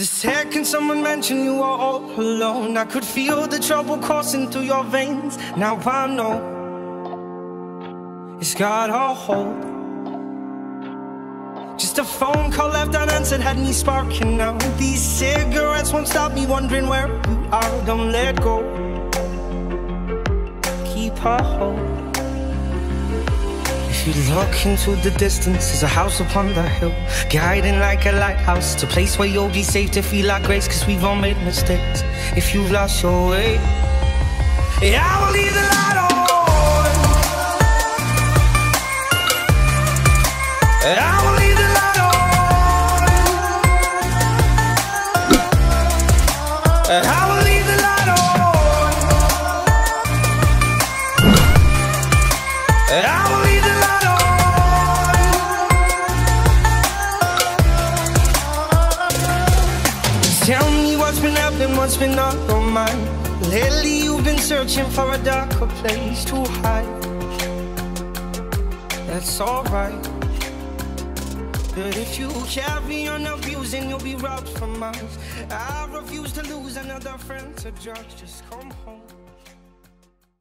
The second someone mentioned you were all alone, I could feel the trouble coursing through your veins. Now I know it's got a hold. Just a phone call left unanswered had me sparking now. These cigarettes won't stop me wondering where you are. Don't let go, keep a hold. If you look into the distance, there's a house upon the hill, guiding like a lighthouse. It's a place where you'll be safe to feel our grace, cause we've all made mistakes. If you've lost your way, yeah, I will leave the light on. I will leave the light on. I will leave the light on. I will leave. Tell me what's been happening, what's been on your mind. Lately you've been searching for a darker place to hide. That's alright. But if you carry on abusing, you'll be robbed from us. I refuse to lose another friend to drugs. Just come home.